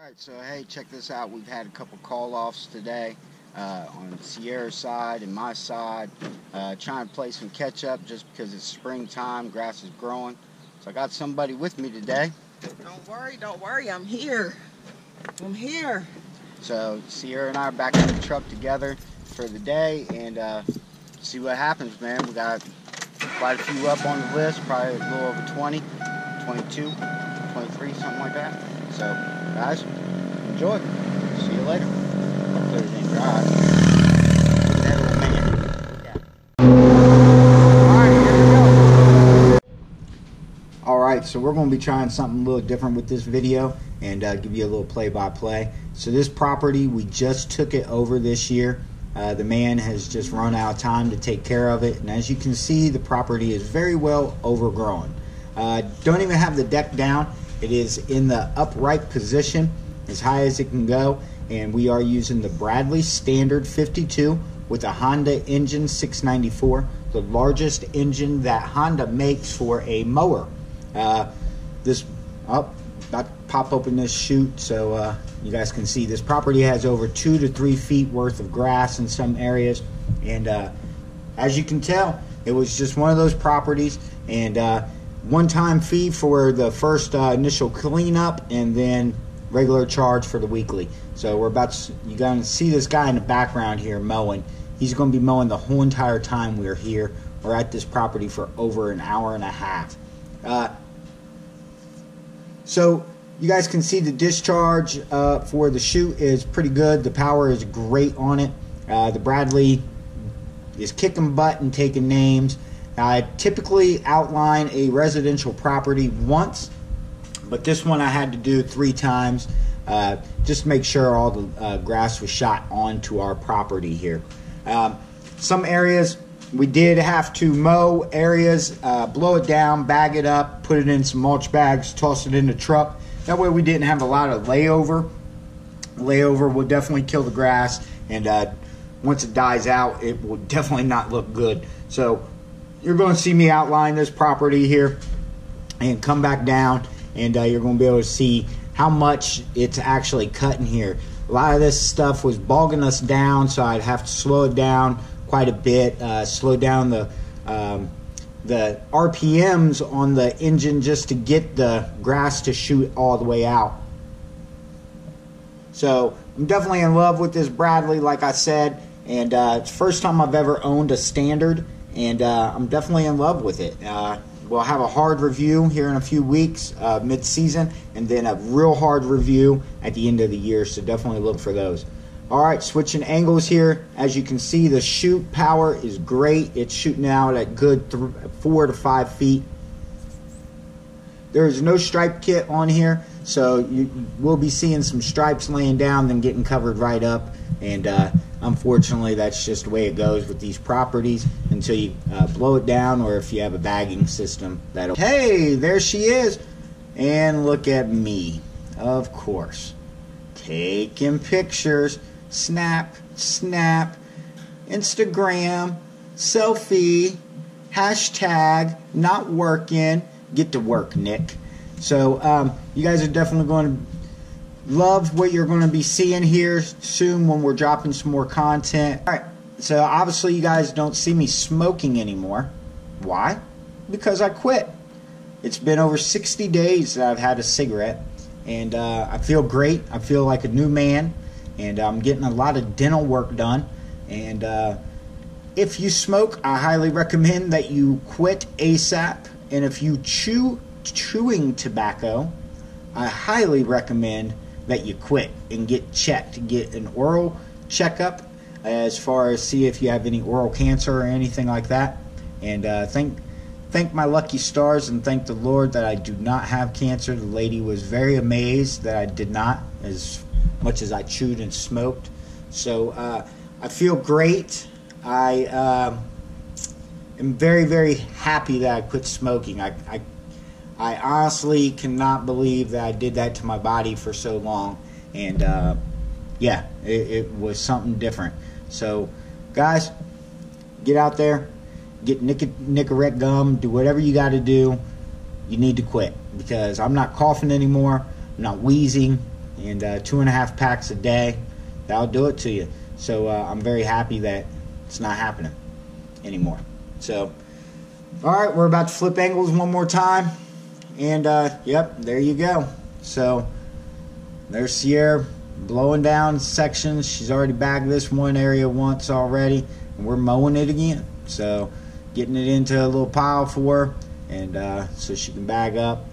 Alright, so hey, check this out. We've had a couple call-offs today on Sierra's side and my side. Trying to play some catch-up just because it's springtime, grass is growing. So I got somebody with me today. Don't worry, I'm here. I'm here. So Sierra and I are back in the truck together for the day and see what happens, man. We got quite a few up on the list, probably a little over 20, 22, 23, something like that. So, guys, enjoy. See you later. I'll put it in drive. So we're going to be trying something a little different with this video and give you a little play-by-play. So this property, we just took it over this year. The man has just run out of time to take care of it. And as you can see, the property is very well overgrown. Don't even have the deck down. It is in the upright position, as high as it can go. And we are using the Bradley Standard 52 with a Honda engine 694, the largest engine that Honda makes for a mower. About to pop open this chute so you guys can see this property has over 2 to 3 feet worth of grass in some areas, and as you can tell, it was just one of those properties, and one-time fee for the first initial cleanup, and then regular charge for the weekly. So we're about to, you're going to see this guy in the background here mowing. He's going to be mowing the whole entire time we're here. We're at this property for over an hour and a half. So you guys can see the discharge for the chute is pretty good. The power is great on it. The Bradley is kicking butt and taking names. I typically outline a residential property once, but this one I had to do 3 times just to make sure all the grass was shot onto our property here. Some areas we did have to mow areas, blow it down, bag it up, put it in some mulch bags, toss it in the truck. That way we didn't have a lot of layover. Layover will definitely kill the grass, and once it dies out, it will definitely not look good. So you're going to see me outline this property here and come back down, and you're going to be able to see how much it's actually cutting here. A lot of this stuff was bogging us down, so I'd have to slow it down quite a bit, slow down the RPMs on the engine just to get the grass to shoot all the way out. So I'm definitely in love with this Bradley, like I said, and it's the first time I've ever owned a Standard, and I'm definitely in love with it. We'll have a hard review here in a few weeks, mid-season, and then a real hard review at the end of the year, so definitely look for those. Alright, switching angles here. As you can see, the shoot power is great. It's shooting out at good 4 to 5 feet. There is no stripe kit on here, so you will be seeing some stripes laying down, then getting covered right up. And unfortunately, that's just the way it goes with these properties until you blow it down, or if you have a bagging system. That'll. Hey, there she is. And look at me, of course. Taking pictures. Snap, snap, Instagram, selfie, hashtag, not working. Get to work, Nick. So you guys are definitely going to love what you're going to be seeing here soon when we're dropping some more content. All right, so obviously you guys don't see me smoking anymore. Why? Because I quit. It's been over 60 days that I've had a cigarette. And I feel great. I feel like a new man, and I'm getting a lot of dental work done. And if you smoke, I highly recommend that you quit ASAP. And if you chewing tobacco, I highly recommend that you quit and get checked. Get an oral checkup as far as see if you have any oral cancer or anything like that. And thank my lucky stars and thank the Lord that I do not have cancer. The lady was very amazed that I did not, as much as I chewed and smoked. So I feel great. I am very, very happy that I quit smoking. I honestly cannot believe that I did that to my body for so long. And yeah, it was something different. So guys, get out there. Get Nicorette gum, do whatever you got to do. You need to quit, because I'm not coughing anymore. I'm not wheezing. and 2.5 packs a day, that'll do it to you. So I'm very happy that it's not happening anymore. So, all right, we're about to flip angles one more time, and yep, there you go. So there's Sierra blowing down sections. She's already bagged this one area once already, and we're mowing it again. So getting it into a little pile for her, and so she can bag up.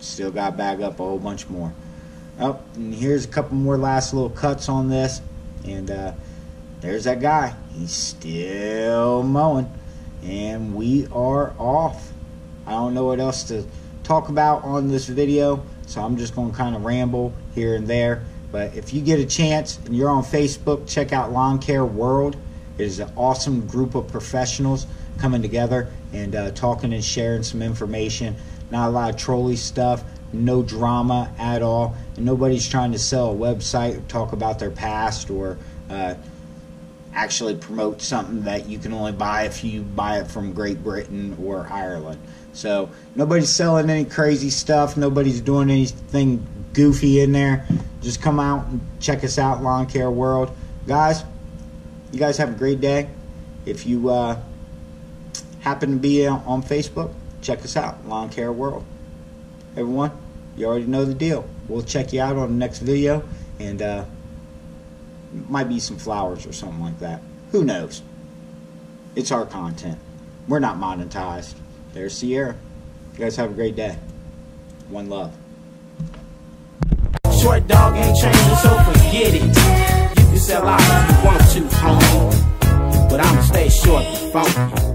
Still got to bag up a whole bunch more. Oh, and here's a couple more last little cuts on this, and there's that guy. He's still mowing, and we are off. I don't know what else to talk about on this video, so I'm just going to kind of ramble here and there. But if you get a chance and you're on Facebook, check out Lawn Care World. It is an awesome group of professionals coming together and talking and sharing some information. Not a lot of trolley stuff, no drama at all. And nobody's trying to sell a website or talk about their past or actually promote something that you can only buy if you buy it from Great Britain or Ireland. So nobody's selling any crazy stuff. Nobody's doing anything goofy in there. Just come out and check us out, Lawn Care World. Guys, you guys have a great day. If you happen to be on Facebook, check us out, Lawn Care World. Everyone, you already know the deal. We'll check you out on the next video, and might be some flowers or something like that. Who knows? It's our content. We're not monetized. There's Sierra. You guys have a great day. One love. Short dog ain't changing, so forget it. You can sell out if you want to, homie, but I'ma stay short and funky.